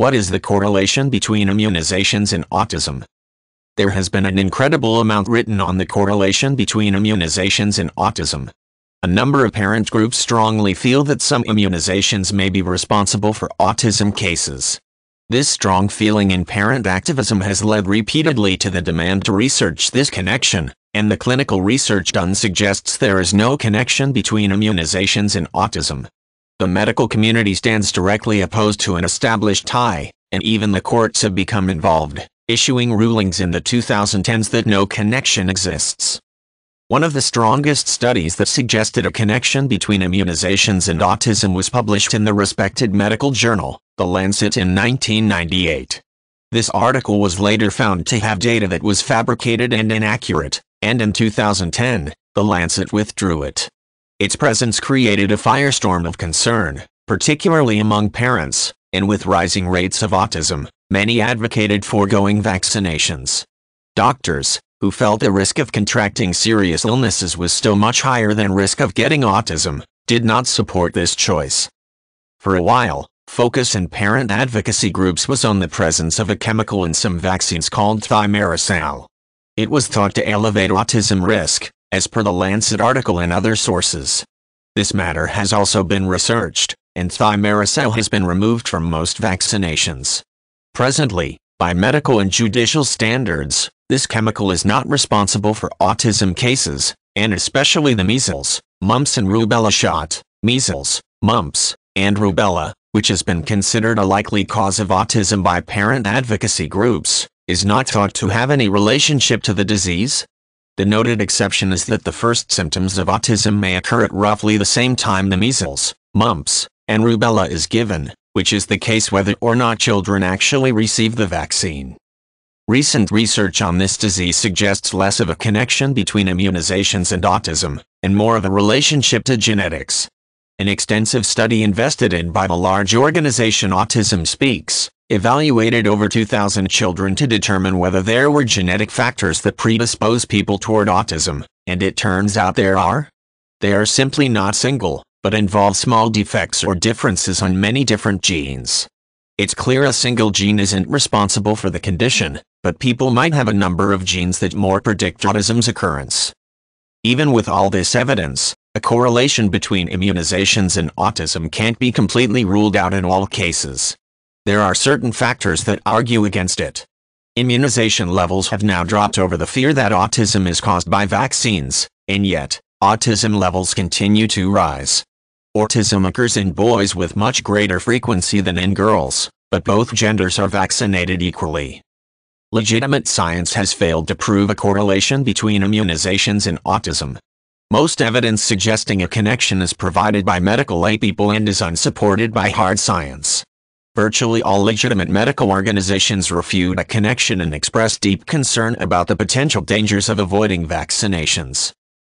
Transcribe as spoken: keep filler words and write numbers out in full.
What is the correlation between immunizations and autism? There has been an incredible amount written on the correlation between immunizations and autism. A number of parent groups strongly feel that some immunizations may be responsible for autism cases. This strong feeling in parent activism has led repeatedly to the demand to research this connection, and the clinical research done suggests there is no connection between immunizations and autism. The medical community stands directly opposed to an established tie, and even the courts have become involved, issuing rulings in the two thousand tens that no connection exists. One of the strongest studies that suggested a connection between immunizations and autism was published in the respected medical journal, The Lancet, in nineteen ninety-eight. This article was later found to have data that was fabricated and inaccurate, and in two thousand ten, The Lancet withdrew it. Its presence created a firestorm of concern, particularly among parents, and with rising rates of autism, many advocated foregoing vaccinations. Doctors, who felt the risk of contracting serious illnesses was still much higher than risk of getting autism, did not support this choice. For a while, focus in parent advocacy groups was on the presence of a chemical in some vaccines called thimerosal. It was thought to elevate autism risk, as per the Lancet article and other sources. This matter has also been researched, and thimerosal has been removed from most vaccinations. Presently, by medical and judicial standards, this chemical is not responsible for autism cases, and especially the measles, mumps and rubella shot, measles, mumps, and rubella, which has been considered a likely cause of autism by parent advocacy groups, is not thought to have any relationship to the disease. The noted exception is that the first symptoms of autism may occur at roughly the same time the measles, mumps, and rubella is given, which is the case whether or not children actually receive the vaccine. Recent research on this disease suggests less of a connection between immunizations and autism, and more of a relationship to genetics. An extensive study invested in by the large organization Autism Speaks evaluated over two thousand children to determine whether there were genetic factors that predispose people toward autism, and it turns out there are. They are simply not single, but involve small defects or differences on many different genes. It's clear a single gene isn't responsible for the condition, but people might have a number of genes that more predict autism's occurrence. Even with all this evidence, a correlation between immunizations and autism can't be completely ruled out in all cases. There are certain factors that argue against it. Immunization levels have now dropped over the fear that autism is caused by vaccines, and yet, autism levels continue to rise. Autism occurs in boys with much greater frequency than in girls, but both genders are vaccinated equally. Legitimate science has failed to prove a correlation between immunizations and autism. Most evidence suggesting a connection is provided by medical laypeople and is unsupported by hard science. Virtually all legitimate medical organizations refute a connection and express deep concern about the potential dangers of avoiding vaccinations.